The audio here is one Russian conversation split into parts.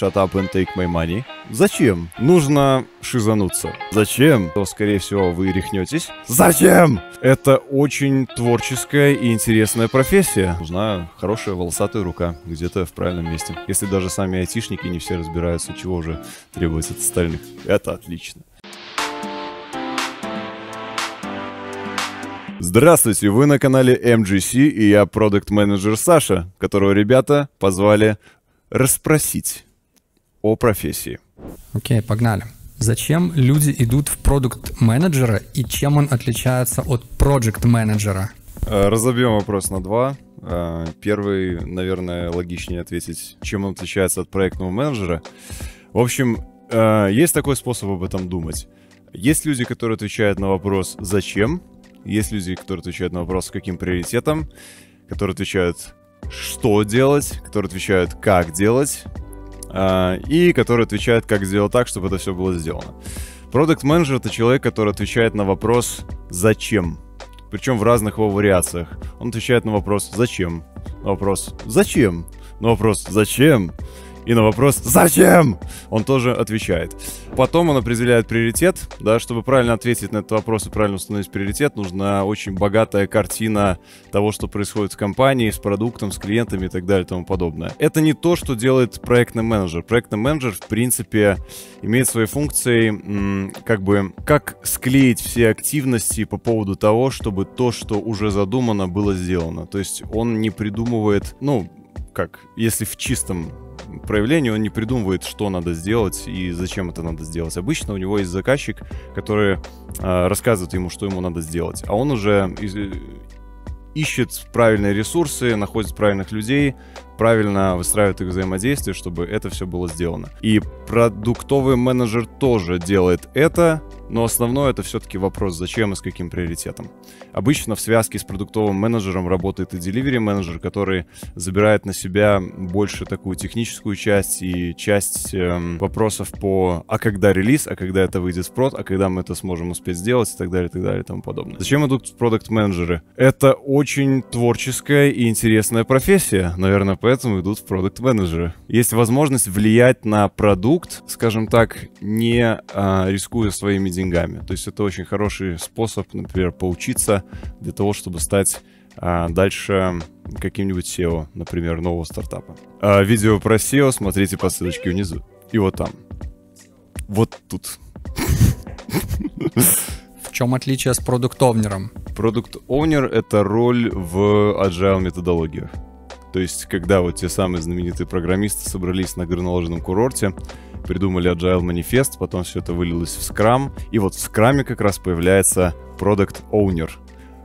shut up and take my money. Зачем? Нужно шизануться. Зачем? То, скорее всего, вы рехнетесь. Зачем? Это очень творческая и интересная профессия. Нужна хорошая волосатая рука, где-то в правильном месте. Если даже сами айтишники не все разбираются, чего же требуется от остальных. Это отлично. Здравствуйте, вы на канале MGC, и я Product Manager Саша, которого ребята позвали расспросить о профессии. Окей, погнали. Зачем люди идут в Product Manager и чем он отличается от Project Manager? Разобьем вопрос на два. Первый, наверное, логичнее ответить, чем он отличается от проектного менеджера. В общем, есть такой способ об этом думать. Есть люди, которые отвечают на вопрос «Зачем?», есть люди, которые отвечают на вопрос, с каким приоритетом, которые отвечают, что делать, которые отвечают, как делать, и которые отвечают, как сделать так, чтобы это все было сделано. Продакт-менеджер — это человек, который отвечает на вопрос «Зачем?», причем в разных его вариациях. Он отвечает на вопрос «Зачем?», на вопрос «Зачем?», на вопрос «Зачем?», и на вопрос «Зачем?» он тоже отвечает. Потом он определяет приоритет. Да, чтобы правильно ответить на этот вопрос и правильно установить приоритет, нужна очень богатая картина того, что происходит в компании, с продуктом, с клиентами и так далее и тому подобное. Это не то, что делает проектный менеджер. Проектный менеджер, в принципе, имеет свои функции, как склеить все активности по поводу того, чтобы то, что уже задумано, было сделано. То есть он не придумывает, если в чистом проявлению, он не придумывает, что надо сделать и зачем это надо сделать. Обычно у него есть заказчик, который рассказывает ему, что ему надо сделать, а он уже ищет правильные ресурсы, находит правильных людей, правильно выстраивает их взаимодействие, чтобы это все было сделано. И продуктовый менеджер тоже делает это, но основное — это все-таки вопрос «Зачем?» и «С каким приоритетом?». Обычно в связке с продуктовым менеджером работает и delivery менеджер, который забирает на себя больше такую техническую часть и часть вопросов по «А когда релиз?», «А когда это выйдет в прод?», «А когда мы это сможем успеть сделать?» и так далее, и тому подобное. Зачем идут продакт-менеджеры? Это очень творческая и интересная профессия. Наверное, поэтому идут в продакт-менеджеры. Есть возможность влиять на продукт, скажем так, не рискуя своими деньгами. То есть это очень хороший способ, например, поучиться для того, чтобы стать дальше каким-нибудь SEO, например, нового стартапа. Видео про SEO смотрите по ссылочке внизу. И вот там. Вот тут. В чем отличие с продукт-оунером? Продукт-оунер — это роль в agile методологиях. То есть, когда вот те самые знаменитые программисты собрались на горнолыжном курорте, придумали Agile Manifest, потом все это вылилось в Scrum, и вот в Scrum как раз появляется Product Owner.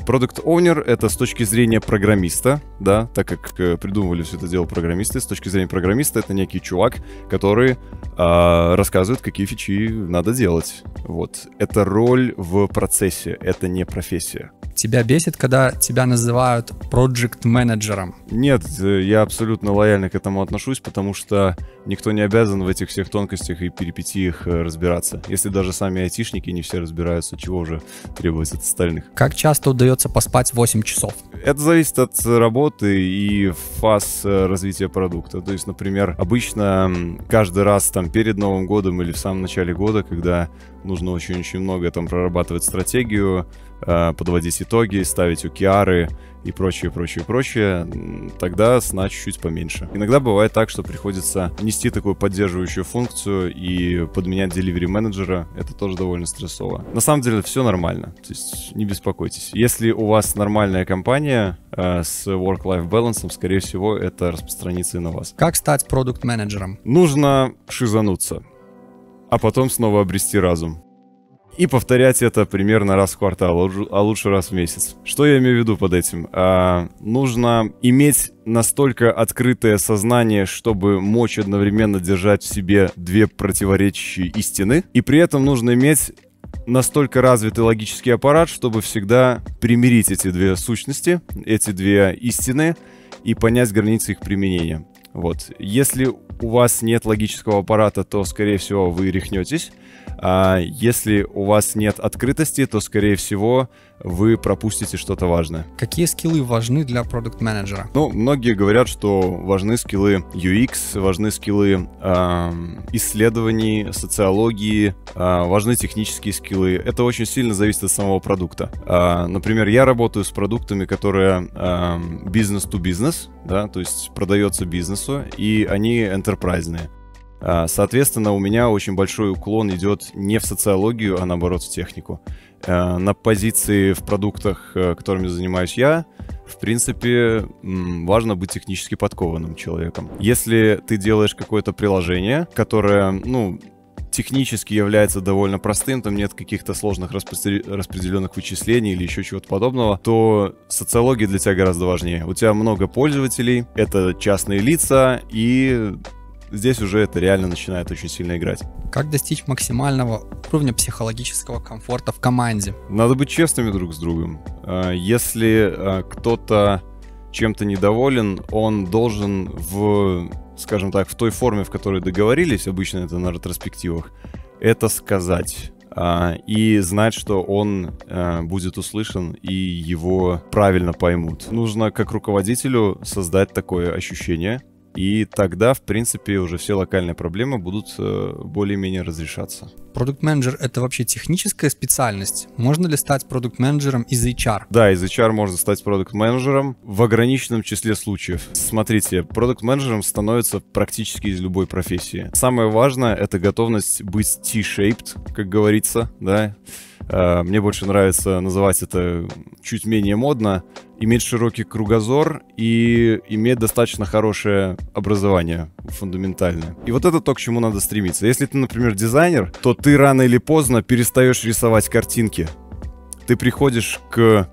Product Owner — это с точки зрения программиста, да, так как придумывали все это дело программисты, с точки зрения программиста это некий чувак, который рассказывает, какие фичи надо делать. Вот. Это роль в процессе, это не профессия. Тебя бесит, когда тебя называют проджект-менеджером? Нет, я абсолютно лояльно к этому отношусь, потому что никто не обязан в этих всех тонкостях и перипетиях разбираться. Если даже сами айтишники не все разбираются, чего же требуется от остальных. Как часто удается поспать 8 часов? Это зависит от работы и фаз развития продукта. То есть, например, обычно каждый раз там перед Новым годом или в самом начале года, когда нужно очень-очень много там прорабатывать стратегию, подводить итоги, ставить OKR и прочее, тогда сна чуть-чуть поменьше. Иногда бывает так, что приходится нести такую поддерживающую функцию и подменять delivery менеджера. Это тоже довольно стрессово. На самом деле все нормально, то есть не беспокойтесь. Если у вас нормальная компания с work-life balance, скорее всего, это распространится и на вас. Как стать продукт-менеджером? Нужно шизануться, а потом снова обрести разум. И повторять это примерно раз в квартал, а лучше раз в месяц. Что я имею в виду под этим? Нужно иметь настолько открытое сознание, чтобы мочь одновременно держать в себе две противоречащие истины. И при этом нужно иметь настолько развитый логический аппарат, чтобы всегда примирить эти две сущности, эти две истины и понять границы их применения. Вот. Если у вас нет логического аппарата, то, скорее всего, вы рехнетесь. Если у вас нет открытости, то, скорее всего, вы пропустите что-то важное. Какие скиллы важны для продукт-менеджера? Ну, многие говорят, что важны скиллы UX, важны скиллы исследований, социологии, важны технические скиллы. Это очень сильно зависит от самого продукта. Например, я работаю с продуктами, которые бизнес-to-бизнес, да, то есть продается бизнесу, и они энтерпрайзные. Соответственно, у меня очень большой уклон идет не в социологию, а наоборот в технику. На позиции в продуктах, которыми занимаюсь я, в принципе, важно быть технически подкованным человеком. Если ты делаешь какое-то приложение, которое, ну, технически является довольно простым, там нет каких-то сложных распределенных вычислений или еще чего-то подобного, то социология для тебя гораздо важнее. У тебя много пользователей, это частные лица, и здесь уже это реально начинает очень сильно играть. Как достичь максимального уровня психологического комфорта в команде? Надо быть честными друг с другом. Если кто-то чем-то недоволен, он должен в, скажем так, в той форме, в которой договорились, обычно это на ретроспективах, это сказать. И знать, что он будет услышан и его правильно поймут. Нужно как руководителю создать такое ощущение. И тогда, в принципе, уже все локальные проблемы будут более-менее разрешаться. Продукт-менеджер — это вообще техническая специальность? Можно ли стать продукт-менеджером из HR? Да, из HR можно стать продукт-менеджером в ограниченном числе случаев. Смотрите, продукт-менеджером становится практически из любой профессии. Самое важное — это готовность быть T-shaped, как говорится, да. Мне больше нравится называть это чуть менее модно, иметь широкий кругозор и иметь достаточно хорошее образование фундаментальное. И вот это то, к чему надо стремиться. Если ты, например, дизайнер, то ты рано или поздно перестаешь рисовать картинки. Ты приходишь к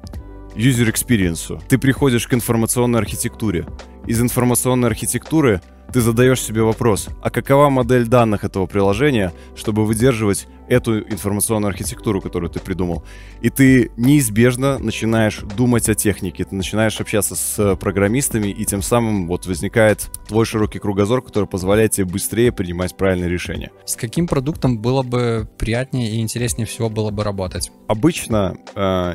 user experience, ты приходишь к информационной архитектуре. Из информационной архитектуры ты задаешь себе вопрос, а какова модель данных этого приложения, чтобы выдерживать эту информационную архитектуру, которую ты придумал. И ты неизбежно начинаешь думать о технике, ты начинаешь общаться с программистами, и тем самым вот возникает твой широкий кругозор, который позволяет тебе быстрее принимать правильные решения. С каким продуктом было бы приятнее и интереснее всего было бы работать? Обычно,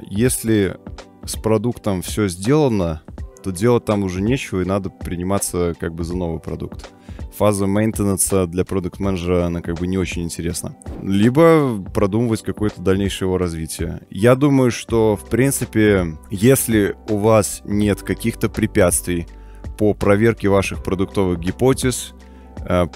если с продуктом все сделано, то делать там уже нечего, и надо приниматься как бы за новый продукт. Фаза мейнтенанса для продукт-менеджера, она как бы не очень интересна. Либо продумывать какое-то дальнейшее его развитие. Я думаю, что, в принципе, если у вас нет каких-то препятствий по проверке ваших продуктовых гипотез,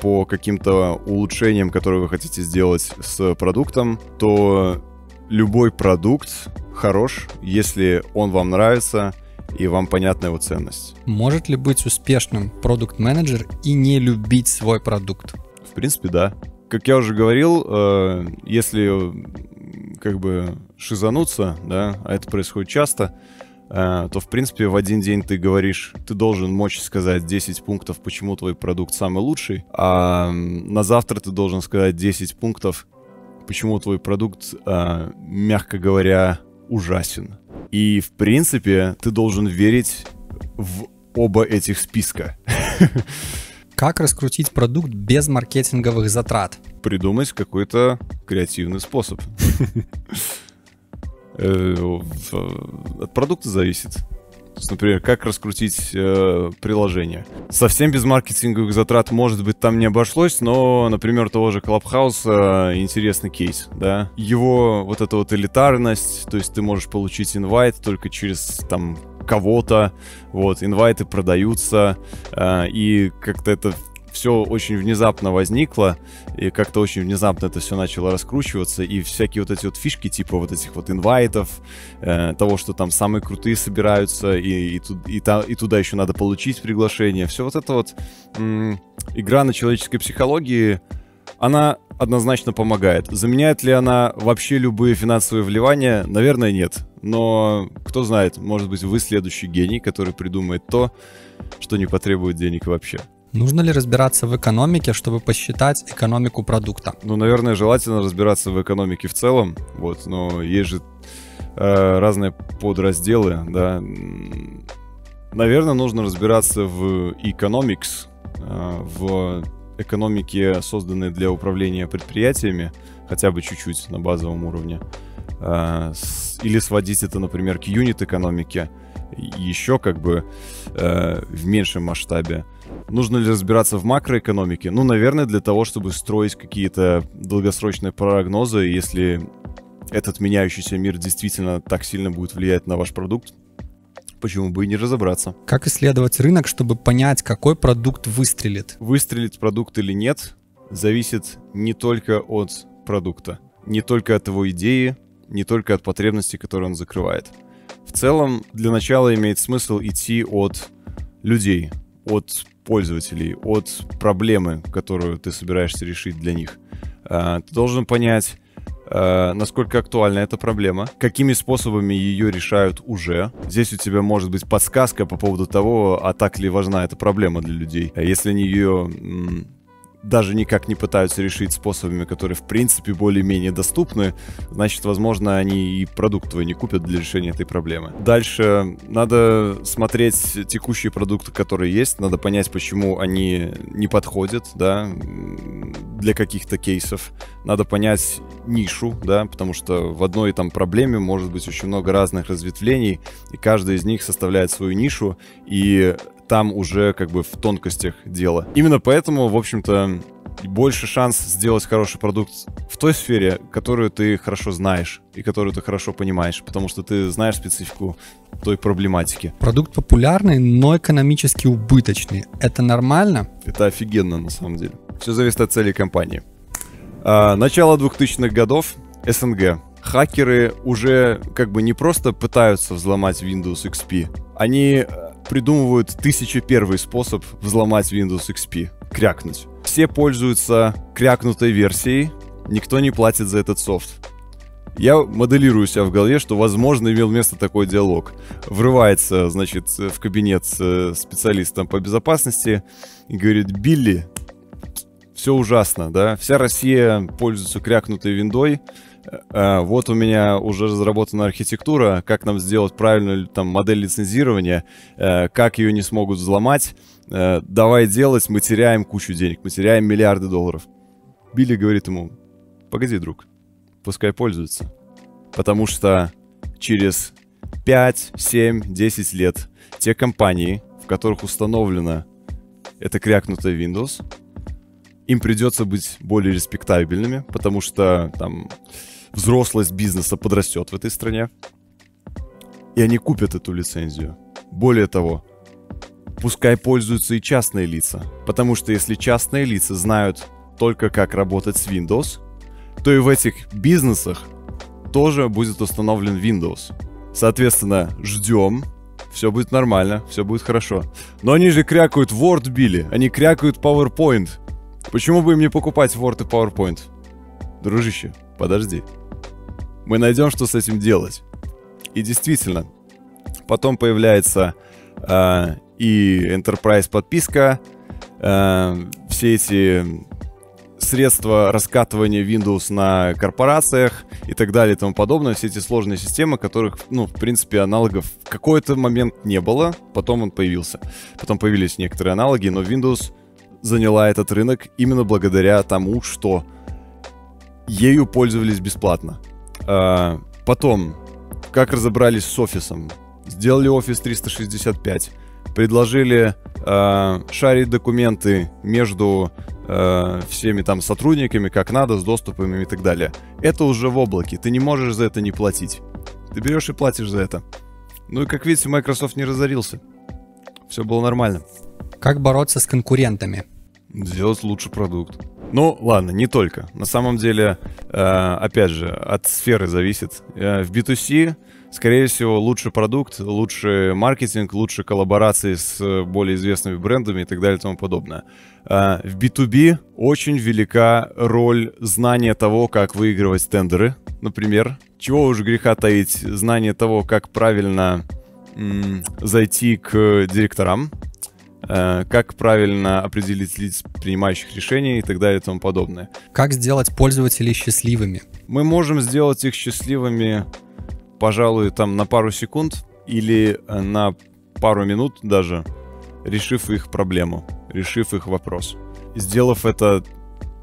по каким-то улучшениям, которые вы хотите сделать с продуктом, то любой продукт хорош, если он вам нравится, и вам понятна его ценность. Может ли быть успешным продукт-менеджер и не любить свой продукт? В принципе, да. Как я уже говорил, если как бы шизануться, да, а это происходит часто, то, в принципе, в один день ты говоришь, ты должен мочь сказать 10 пунктов, почему твой продукт самый лучший, а на завтра ты должен сказать 10 пунктов, почему твой продукт, мягко говоря, ужасен. И, в принципе, ты должен верить в оба этих списка. Как раскрутить продукт без маркетинговых затрат? Придумать какой-то креативный способ. От продукта зависит. Например, как раскрутить приложение. Совсем без маркетинговых затрат, может быть, там не обошлось, но, например, того же Clubhouse интересный кейс, да. Его вот эта вот элитарность, то есть ты можешь получить инвайт только через, там, кого-то, вот, инвайты продаются, и как-то это все очень внезапно возникло, и как-то очень внезапно это все начало раскручиваться, и всякие вот эти вот фишки, типа вот этих вот инвайтов, того, что там самые крутые собираются, и туда еще надо получить приглашение. Все вот это вот игра на человеческой психологии, она однозначно помогает. Заменяет ли она вообще любые финансовые вливания? Наверное, нет. Но кто знает, может быть, вы следующий гений, который придумает то, что не потребует денег вообще. Нужно ли разбираться в экономике, чтобы посчитать экономику продукта? Ну, наверное, желательно разбираться в экономике в целом, вот, но есть же разные подразделы, да. Наверное, нужно разбираться в economics, в экономики, созданные для управления предприятиями, хотя бы чуть-чуть на базовом уровне, или сводить это, например, к юнит-экономике, еще как бы в меньшем масштабе. Нужно ли разбираться в макроэкономике? Ну, наверное, для того, чтобы строить какие-то долгосрочные прогнозы, если этот меняющийся мир действительно так сильно будет влиять на ваш продукт, почему бы и не разобраться. Как исследовать рынок, чтобы понять, какой продукт выстрелит? Выстрелит продукт или нет, зависит не только от продукта, не только от его идеи, не только от потребностей, которые он закрывает. В целом, для начала имеет смысл идти от людей, от пользователей, от проблемы, которую ты собираешься решить для них. Ты должен понять, насколько актуальна эта проблема, какими способами ее решают уже. Здесь у тебя может быть подсказка по поводу того, а так ли важна эта проблема для людей. Если они ее даже никак не пытаются решить способами, которые, в принципе, более-менее доступны, значит, возможно, они и продукт твой не купят для решения этой проблемы. Дальше надо смотреть текущие продукты, которые есть, надо понять, почему они не подходят, да, для каких-то кейсов. Надо понять нишу, да, потому что в одной там проблеме может быть очень много разных разветвлений, и каждая из них составляет свою нишу, и там уже как бы в тонкостях дело. Именно поэтому, в общем-то, больше шанс сделать хороший продукт в той сфере, которую ты хорошо знаешь и которую ты хорошо понимаешь, потому что ты знаешь специфику той проблематики. Продукт популярный, но экономически убыточный. Это нормально? Это офигенно, на самом деле. Все зависит от целей компании. Начало 2000-х годов, СНГ. Хакеры уже как бы не просто пытаются взломать Windows XP, они придумывают 1001 способ взломать Windows XP. Крякнуть. Все пользуются крякнутой версией, никто не платит за этот софт. Я моделирую себя в голове, что, возможно, имел место такой диалог. Врывается, значит, в кабинет специалиста по безопасности и говорит: «Билли, все ужасно, да? Вся Россия пользуется крякнутой виндой. Вот у меня уже разработана архитектура, как нам сделать правильную там модель лицензирования, как ее не смогут взломать, давай делать, мы теряем кучу денег, мы теряем миллиарды долларов». Билли говорит ему: «Погоди, друг, пускай пользуется, потому что через 5, 7, 10 лет те компании, в которых установлена эта крякнутая Windows, им придется быть более респектабельными, потому что там взрослость бизнеса подрастет в этой стране, и они купят эту лицензию. Более того, пускай пользуются и частные лица, потому что если частные лица знают только, как работать с Windows, то и в этих бизнесах тоже будет установлен Windows. Соответственно, ждем, все будет нормально, все будет хорошо. Но они же крякают Word, Билли, они крякают PowerPoint. Почему бы им не покупать Word и PowerPoint? Дружище, подожди. Мы найдем, что с этим делать». И действительно, потом появляется и Enterprise подписка, все эти средства раскатывания Windows на корпорациях и так далее и тому подобное. Все эти сложные системы, которых, ну, в принципе, аналогов в какой-то момент не было, потом он появился. Потом появились некоторые аналоги, но Windows заняла этот рынок именно благодаря тому, что ею пользовались бесплатно. Потом, как разобрались с офисом, сделали Office 365, предложили шарить документы между всеми там сотрудниками, как надо, с доступами и так далее. Это уже в облаке, ты не можешь за это не платить. Ты берешь и платишь за это. Ну и, как видите, Microsoft не разорился. Все было нормально. Как бороться с конкурентами? Сделать лучше продукт. Ну, ладно, не только. На самом деле, опять же, от сферы зависит. В B2C, скорее всего, лучше продукт, лучше маркетинг, лучше коллаборации с более известными брендами и так далее и тому подобное. В B2B очень велика роль знания того, как выигрывать тендеры, например. Чего уж греха таить, знание того, как правильно зайти к директорам, как правильно определить лиц, принимающих решений, и так далее и тому подобное. Как сделать пользователей счастливыми? Мы можем сделать их счастливыми, пожалуй, там на пару секунд или на пару минут даже, решив их проблему, решив их вопрос. сделав это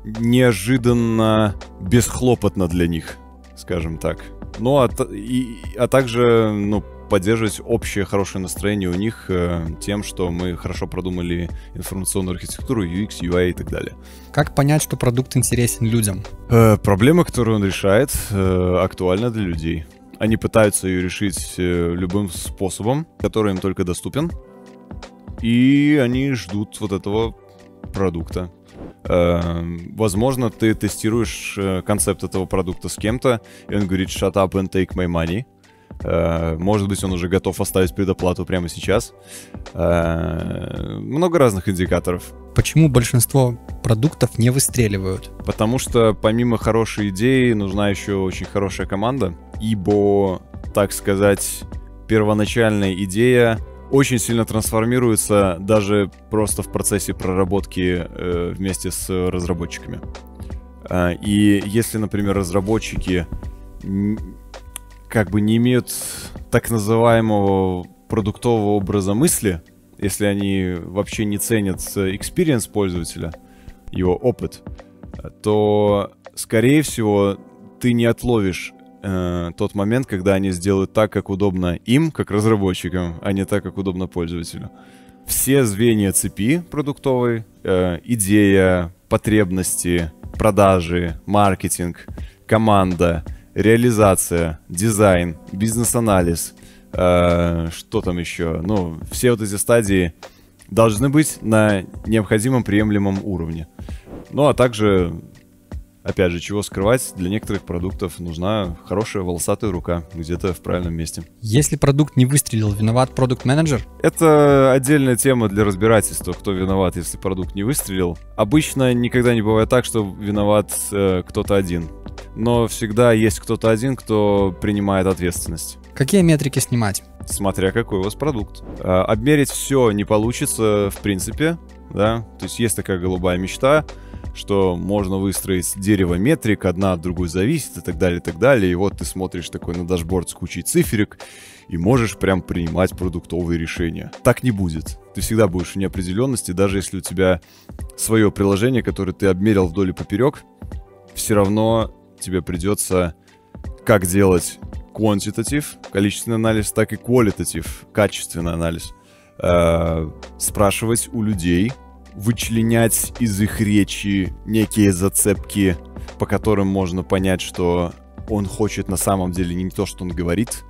неожиданно бесхлопотно для них, скажем так. Ну, а также, ну, поддерживать общее хорошее настроение у них тем, что мы хорошо продумали информационную архитектуру, UX, UI и так далее. Как понять, что продукт интересен людям? Проблема, которую он решает, актуальна для людей. Они пытаются ее решить любым способом, который им только доступен. И они ждут вот этого продукта. Возможно, ты тестируешь концепт этого продукта с кем-то, и он говорит «Shut up and take my money». Может быть, он уже готов оставить предоплату прямо сейчас. Много разных индикаторов. Почему большинство продуктов не выстреливают? Потому что помимо хорошей идеи нужна еще очень хорошая команда. Ибо, так сказать, первоначальная идея очень сильно трансформируется даже просто в процессе проработки вместе с разработчиками. И если, например, разработчики как бы не имеют так называемого продуктового образа мысли, если они вообще не ценят experience пользователя, его опыт, то, скорее всего, ты не отловишь тот момент, когда они сделают так, как удобно им, как разработчикам, а не так, как удобно пользователю. Все звенья цепи продуктовой, идея, потребности, продажи, маркетинг, команда, реализация, дизайн, бизнес-анализ, что там еще? Ну, все вот эти стадии должны быть на необходимом приемлемом уровне. Ну, а также, опять же, чего скрывать, для некоторых продуктов нужна хорошая волосатая рука где-то в правильном месте. Если продукт не выстрелил, виноват продукт-менеджер? Это отдельная тема для разбирательства, кто виноват, если продукт не выстрелил. Обычно никогда не бывает так, что виноват кто-то один. Но всегда есть кто-то один, кто принимает ответственность. Какие метрики снимать? Смотря какой у вас продукт. Обмерить все не получится, в принципе, да. То есть есть такая голубая мечта, что можно выстроить дерево метрик, одна от другой зависит, и так далее, и так далее. И вот ты смотришь такой на дашборд с кучей циферек и можешь прям принимать продуктовые решения. Так не будет. Ты всегда будешь в неопределенности, даже если у тебя свое приложение, которое ты обмерил вдоль и поперек, все равно тебе придется как делать quantitative, количественный анализ, так и qualitative, качественный анализ. Спрашивать у людей, вычленять из их речи некие зацепки, по которым можно понять, что он хочет на самом деле не то, что он говорит,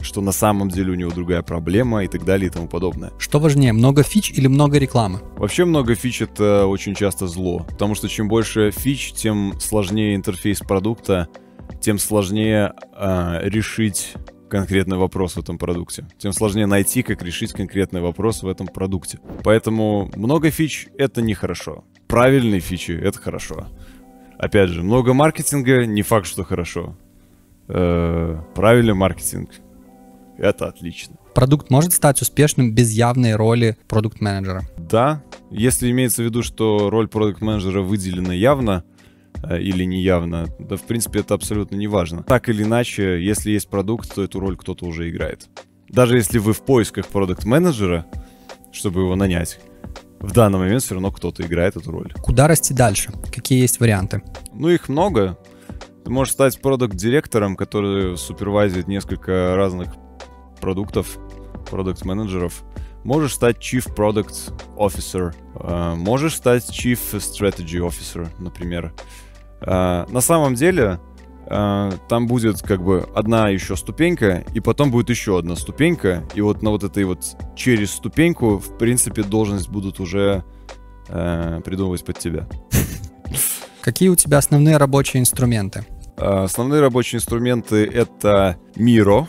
что на самом деле у него другая проблема и так далее и тому подобное. Что важнее, много фич или много рекламы? Вообще много фич — это очень часто зло, потому что чем больше фич, тем сложнее интерфейс продукта, тем сложнее решить конкретный вопрос в этом продукте, тем сложнее найти, как решить конкретный вопрос в этом продукте. Поэтому много фич — это нехорошо, правильные фичи — это хорошо. Опять же, много маркетинга — не факт, что хорошо. Правильный маркетинг — это отлично. Продукт может стать успешным без явной роли продукт-менеджера? Да, если имеется в виду, что роль продукт-менеджера выделена явно или неявно, да, в принципе, это абсолютно не важно. Так или иначе, если есть продукт, то эту роль кто-то уже играет. Даже если вы в поисках продукт-менеджера, чтобы его нанять, в данный момент все равно кто-то играет эту роль. Куда расти дальше? Какие есть варианты? Ну, их много. Ты можешь стать продукт-директором, который супервайзит несколько разных продуктов, продукт-менеджеров. Можешь стать Chief Product Officer, можешь стать Chief Strategy Officer, например. На самом деле там будет как бы одна еще ступенька, и потом будет еще одна ступенька, и вот на вот этой вот через ступеньку, в принципе, должность будут уже придумывать под тебя. Какие у тебя основные рабочие инструменты? Основные рабочие инструменты — это Miro.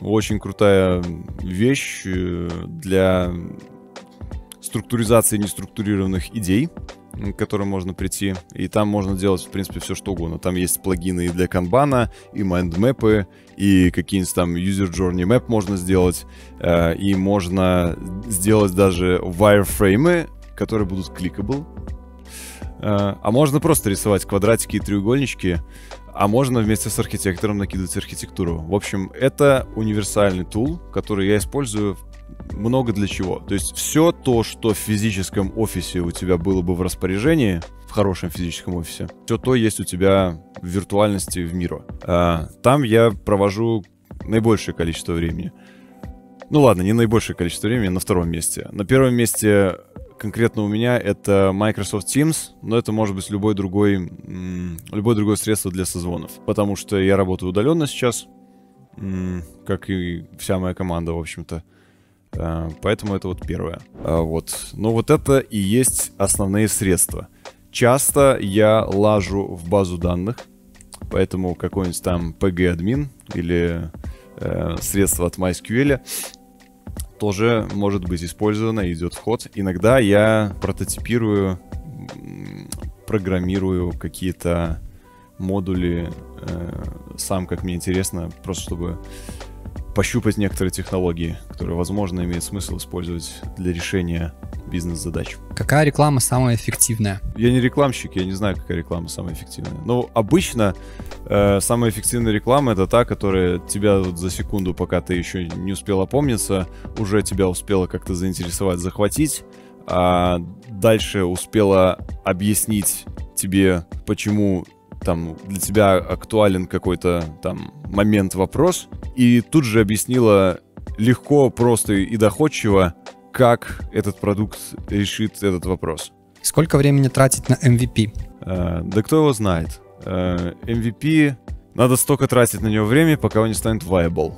Очень крутая вещь для структуризации неструктурированных идей, к которым можно прийти. И там можно делать, в принципе, все что угодно. Там есть плагины и для канбана, и майндмэпы, и какие-нибудь там user journey map можно сделать. И можно сделать даже wireframe, которые будут clickable. А можно просто рисовать квадратики и треугольнички. а можно вместе с архитектором накидывать архитектуру. В общем, это универсальный тул, который я использую много для чего. То есть все то, что в физическом офисе у тебя было бы в распоряжении, в хорошем физическом офисе, все то есть у тебя в виртуальности в Miro. Там я провожу наибольшее количество времени. Ну ладно, не наибольшее количество времени, на втором месте. На первом месте конкретно у меня это Microsoft Teams, но это может быть любое другое средство для созвонов, потому что я работаю удаленно сейчас, как и вся моя команда, в общем-то. Поэтому это вот первое. Вот. Но вот это и есть основные средства. Часто я лажу в базу данных, поэтому какой-нибудь там PG-админ или средство от MySQL тоже может быть использовано, идет в ход. Иногда я прототипирую, программирую какие-то модули сам, как мне интересно, просто чтобы пощупать некоторые технологии, которые, возможно, имеет смысл использовать для решения бизнес-задач. Какая реклама самая эффективная? Я не рекламщик, я не знаю, какая реклама самая эффективная. Но обычно самая эффективная реклама — это та, которая тебя вот за секунду, пока ты еще не успел опомниться, уже тебя успела как-то заинтересовать, захватить, а дальше успела объяснить тебе, почему там для тебя актуален какой-то там момент, вопрос, и тут же объяснила легко, просто и доходчиво, как этот продукт решит этот вопрос. Сколько времени тратить на MVP? Да кто его знает. MVP, надо столько тратить на него время, пока он не станет viable.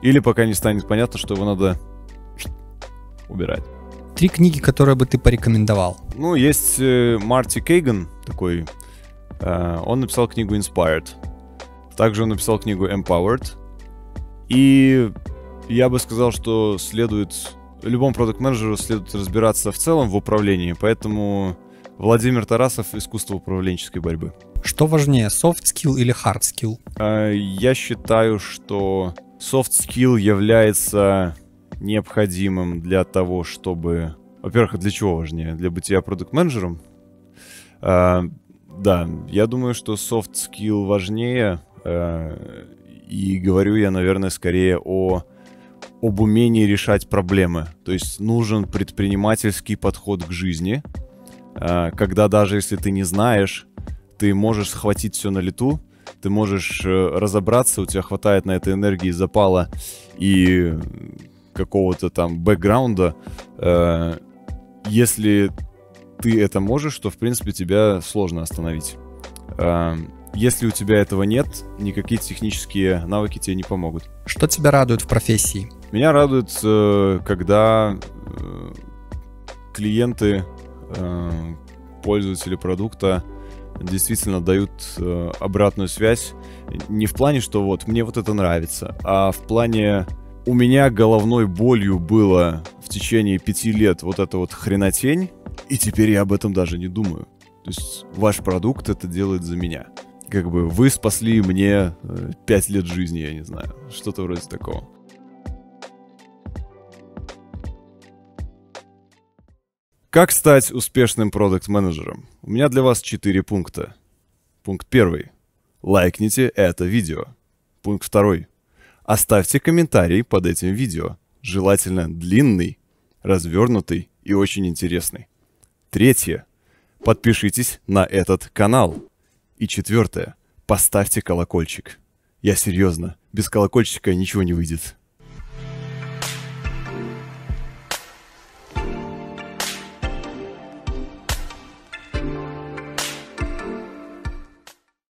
Или пока не станет понятно, что его надо убирать. 3 книги, которые бы ты порекомендовал? Ну, есть Марти Кейган такой. Он написал книгу Inspired. Также он написал книгу Empowered. И я бы сказал, что следует... Любому продакт-менеджеру следует разбираться в целом в управлении. Поэтому Владимир Тарасов «Искусство управленческой борьбы». Что важнее, soft skill или hard skill? Я считаю, что soft skill является необходимым для того, чтобы... Во-первых, для чего важнее? Для бытия продакт-менеджером? Да, я думаю, что soft skill важнее, и говорю я, наверное, скорее об умении решать проблемы. То есть нужен предпринимательский подход к жизни, когда даже если ты не знаешь, ты можешь схватить все на лету, ты можешь разобраться, у тебя хватает на это энергии, запала и какого-то там бэкграунда. Если ты это можешь, то, в принципе, тебя сложно остановить. Если у тебя этого нет, никакие технические навыки тебе не помогут. Что тебя радует в профессии? Меня радует, когда клиенты, пользователи продукта действительно дают обратную связь. Не в плане, что вот мне вот это нравится, а в плане у меня головной болью было в течение 5 лет вот эта вот хренотень, и теперь я об этом даже не думаю. То есть ваш продукт это делает за меня. Как бы вы спасли мне 5 лет жизни, я не знаю. Что-то вроде такого. Как стать успешным продакт-менеджером? У меня для вас 4 пункта. Пункт 1. Лайкните это видео. Пункт 2. Оставьте комментарий под этим видео. Желательно длинный, развернутый и очень интересный. 3. Подпишитесь на этот канал. И 4. Поставьте колокольчик. Я серьезно, без колокольчика ничего не выйдет.